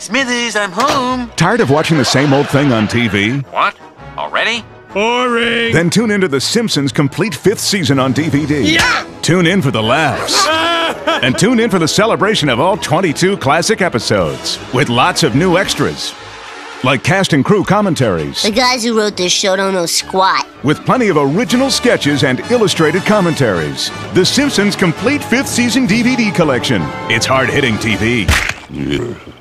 Smithers, I'm home. Tired of watching the same old thing on TV? What? Already? Boring. Then tune into The Simpsons complete 5th season on DVD. Yeah! Tune in for the laughs. And tune in for the celebration of all 22 classic episodes with lots of new extras. Like cast and crew commentaries. The guys who wrote this show don't know squat. With plenty of original sketches and illustrated commentaries. The Simpsons complete 5th season DVD collection. It's hard-hitting TV. Yeah.